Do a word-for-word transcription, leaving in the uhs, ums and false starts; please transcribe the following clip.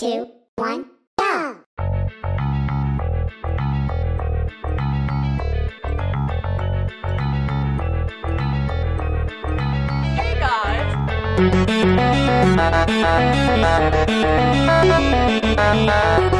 two, one, go! Hey guys!